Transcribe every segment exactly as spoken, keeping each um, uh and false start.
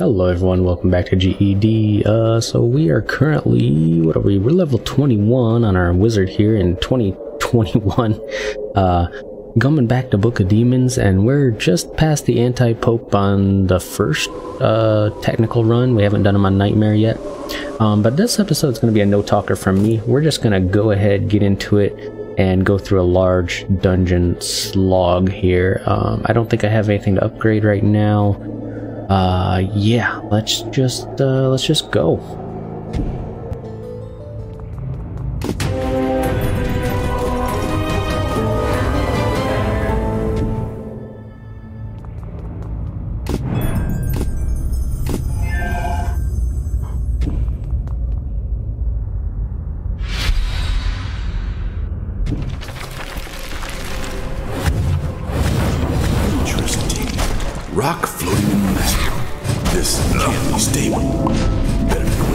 Hello everyone, welcome back to G E D. Uh, so we are currently, what are we, we're level twenty-one on our wizard here in twenty twenty-one. Uh, coming back to Book of Demons, and we're just past the anti-pope on the first uh, technical run. We haven't done him on Nightmare yet. Um, but this episode is going to be a no-talker from me. We're just going to go ahead, get into it, and go through a large dungeon slog here. Um, I don't think I have anything to upgrade right now. Uh, yeah, let's just, uh, let's just go. Rock floating in the mess. This can't be stable. Better be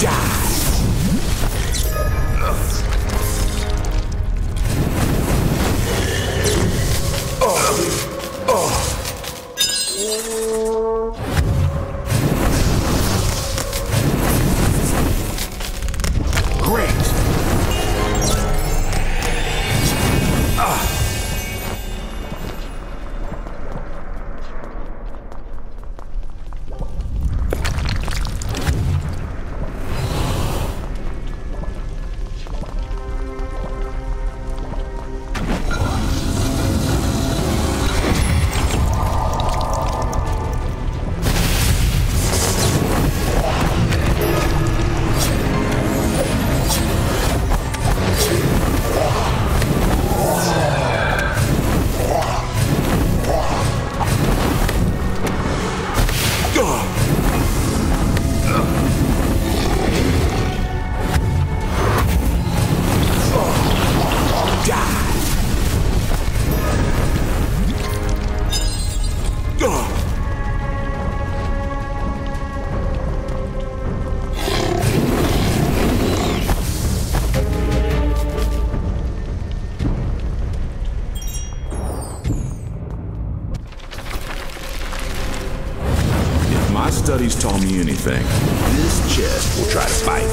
Die! studies taught me anything, this chest will try to fight.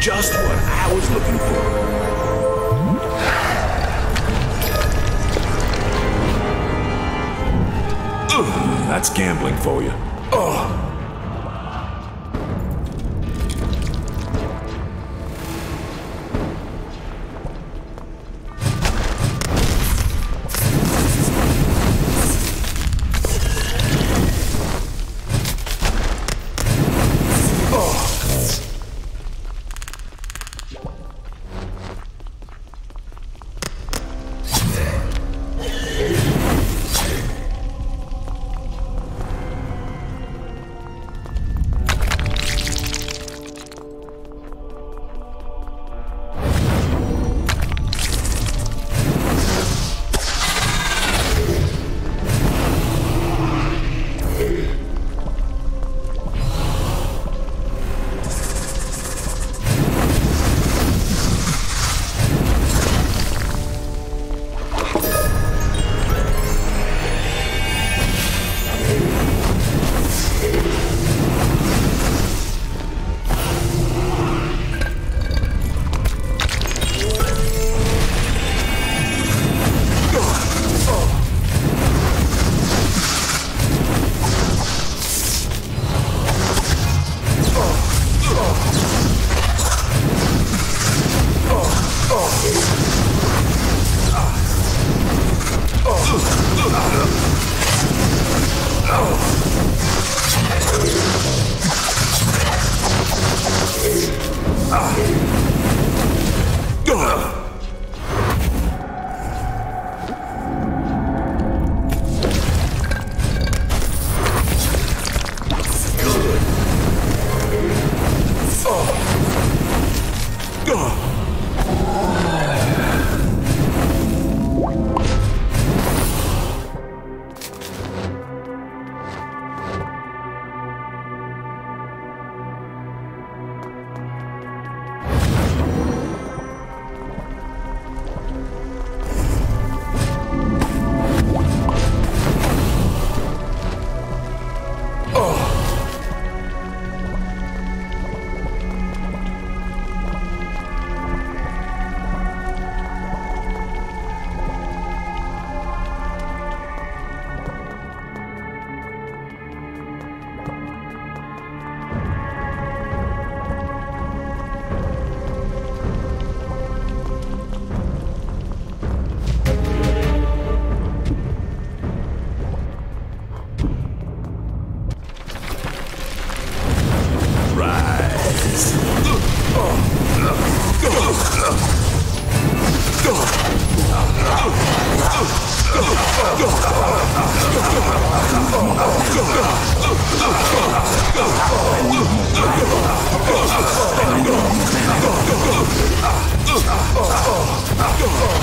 Just what I was looking for. Ugh, that's gambling for you. Ugh. I need more.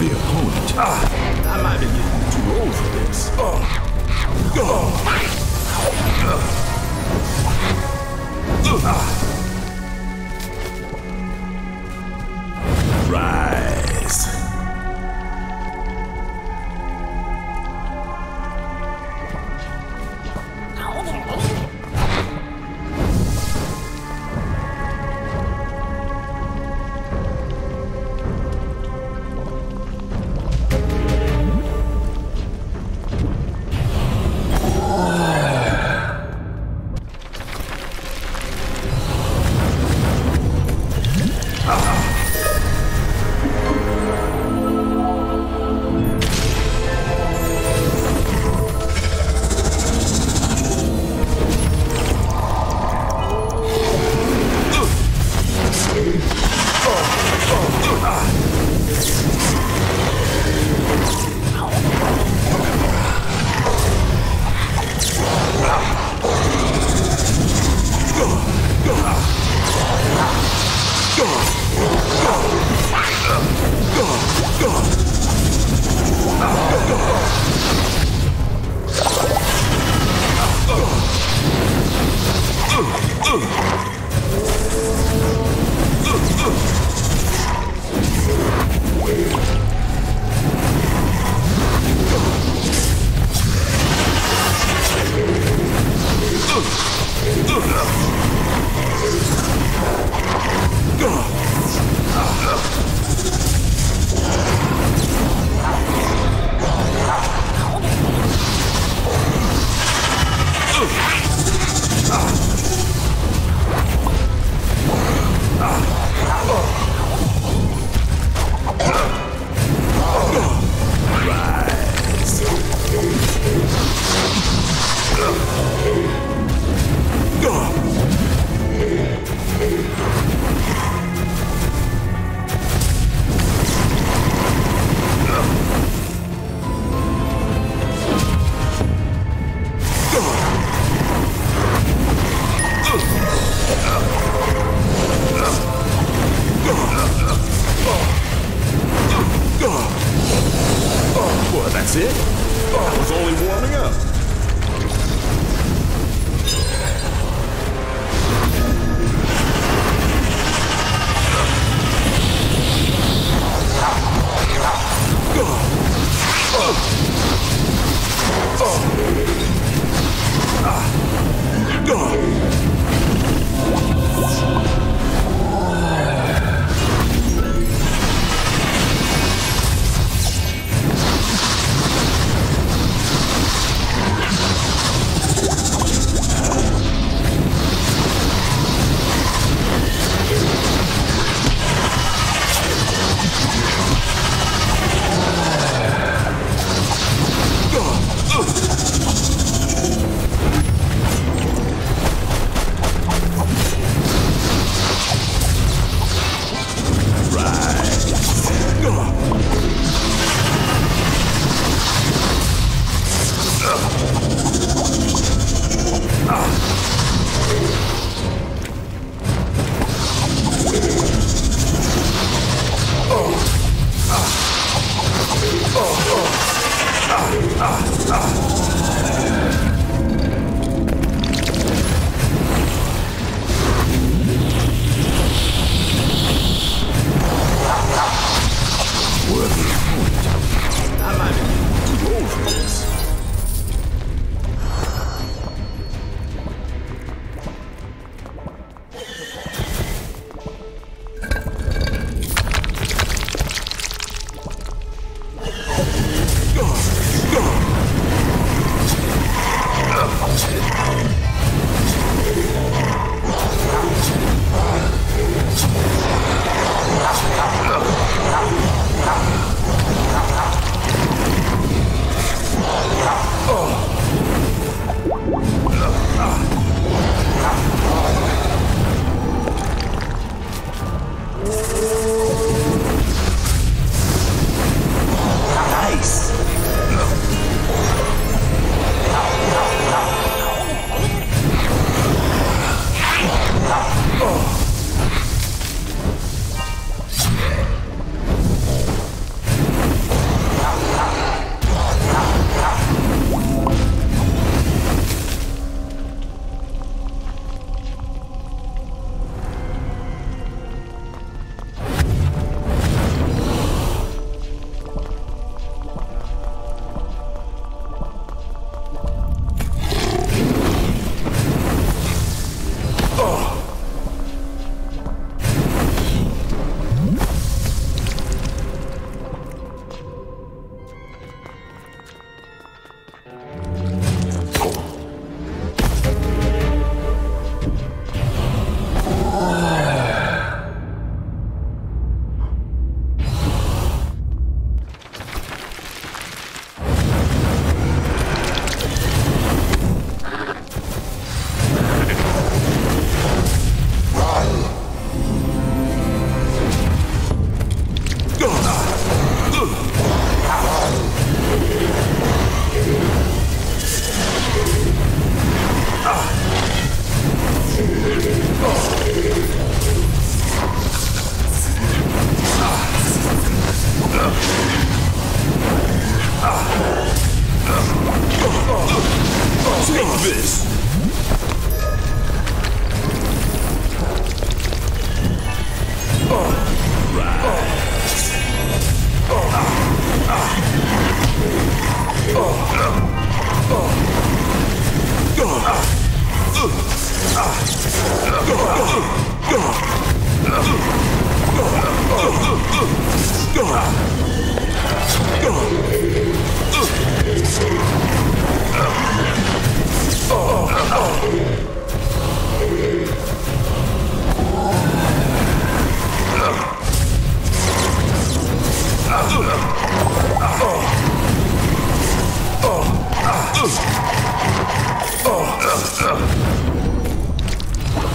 the opponent. Uh, I might be getting too old for this. Uh, uh, uh, uh, rise. Oh,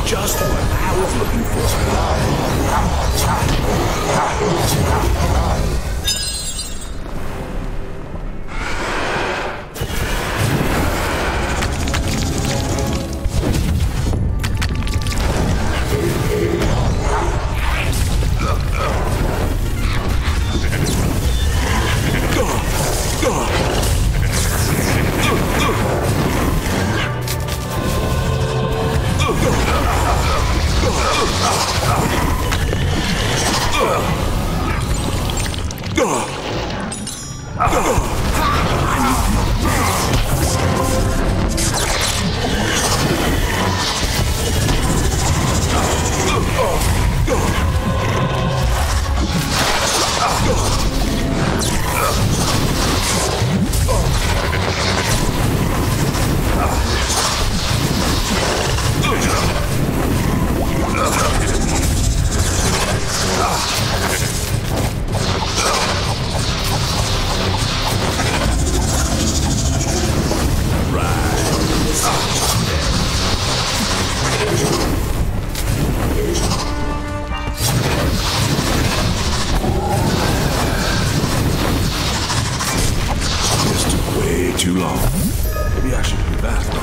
Just what I was looking for. Too long. Maybe I should be back by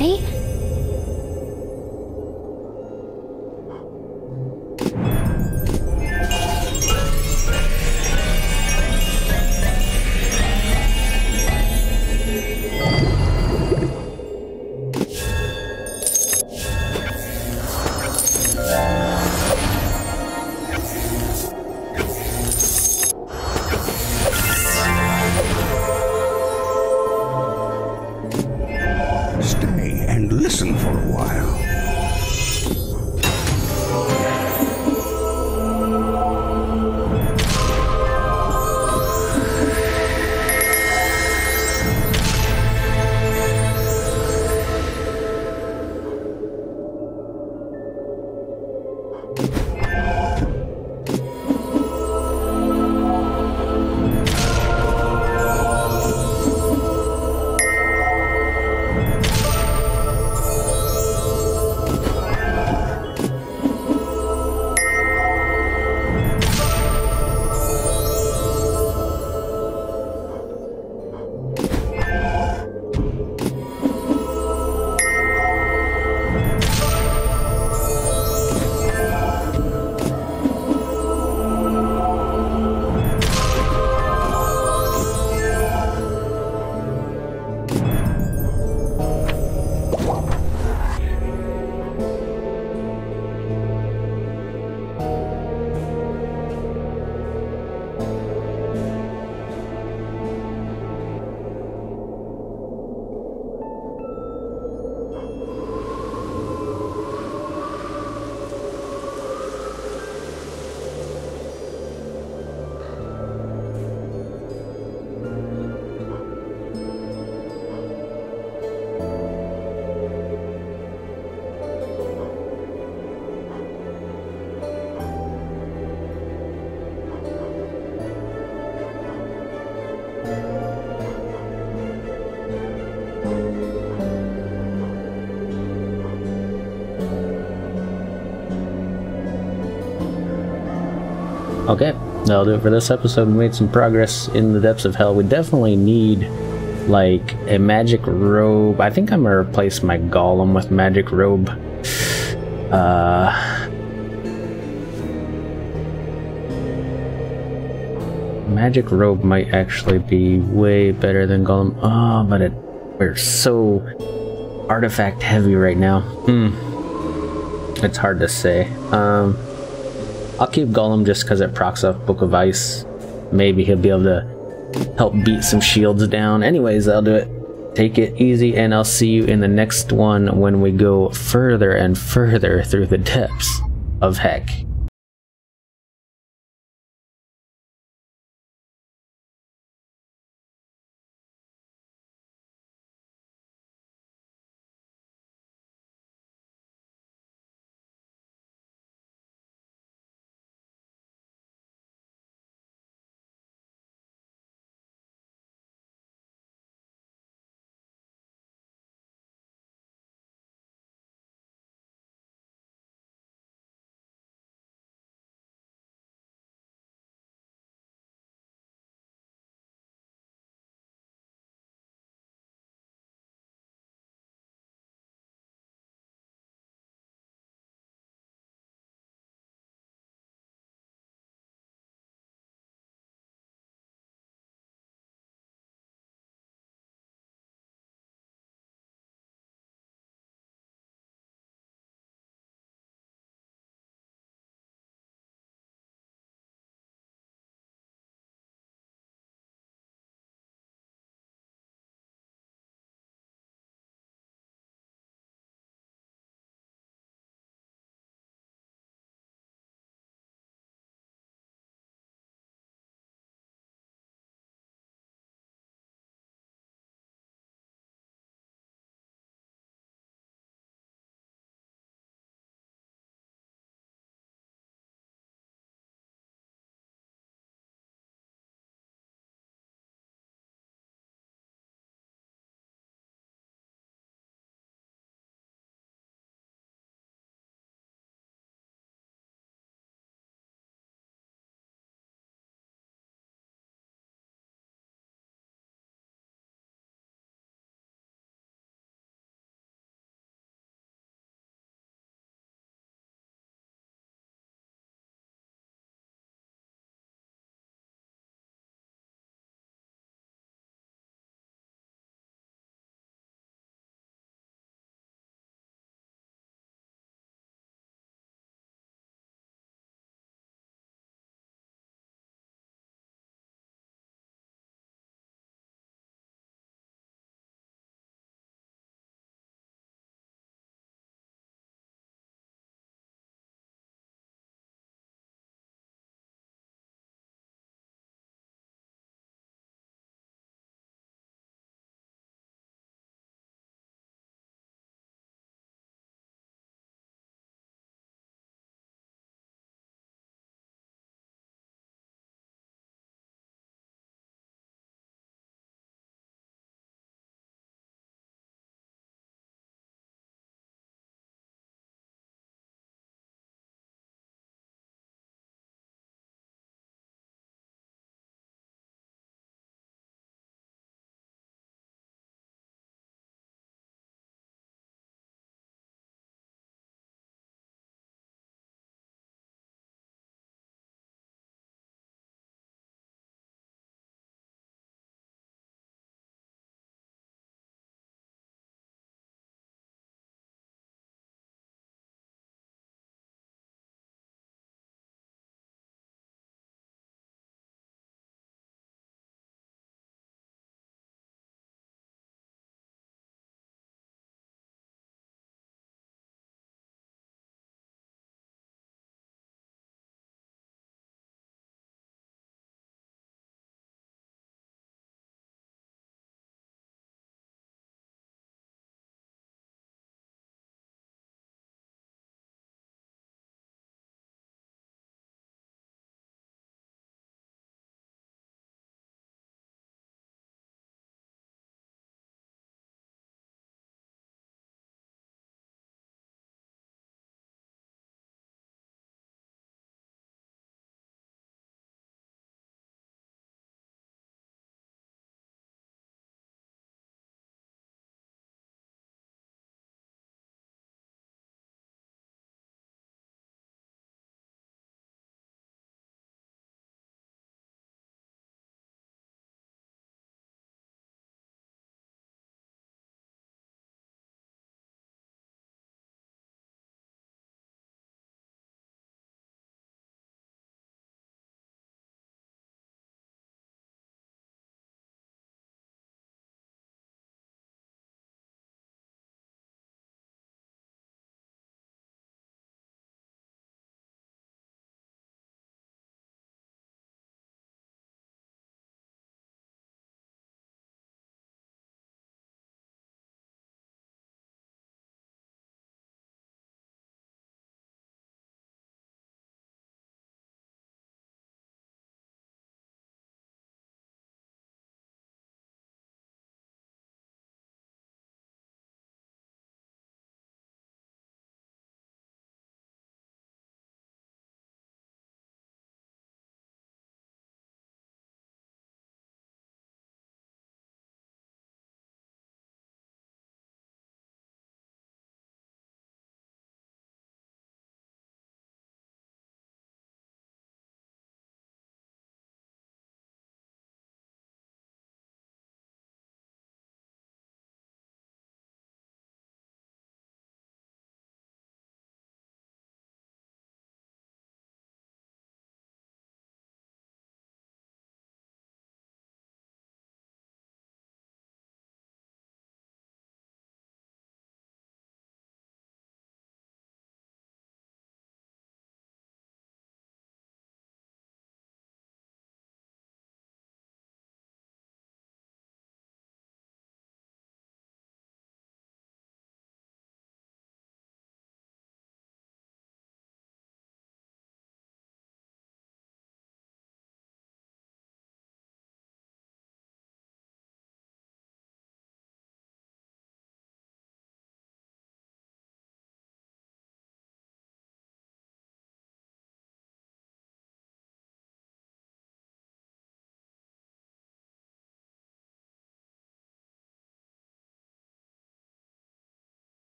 Ready? Okay, that'll do it for this episode. We made some progress in the depths of hell. We definitely need, like, a magic robe. I think I'm gonna replace my golem with magic robe. Uh... Magic robe might actually be way better than golem. Oh, but it, we're so artifact heavy right now. Mm. It's hard to say. Um... I'll keep Golem just because it procs off Book of Ice. Maybe he'll be able to help beat some shields down. Anyways, I'll do it. Take it easy, and I'll see you in the next one when we go further and further through the depths of heck.